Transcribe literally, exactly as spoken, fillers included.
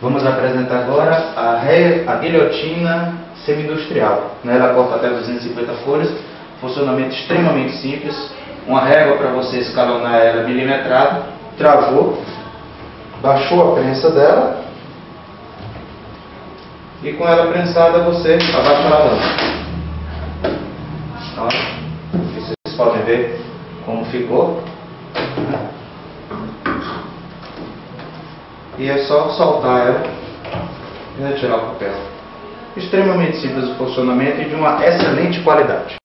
Vamos apresentar agora a, re... a guilhotina semi-industrial. Ela corta até duzentas e cinquenta folhas, funcionamento extremamente simples. Uma régua para você escalonar ela milimetrada. Travou, baixou a prensa dela e com ela prensada você abaixa a alavanca. Então, vocês podem ver como ficou. E é só soltar ela e retirar o papel. Extremamente simples o funcionamento e de uma excelente qualidade.